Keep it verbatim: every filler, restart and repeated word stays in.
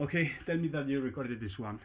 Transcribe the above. Okay, tell me that you recorded this one.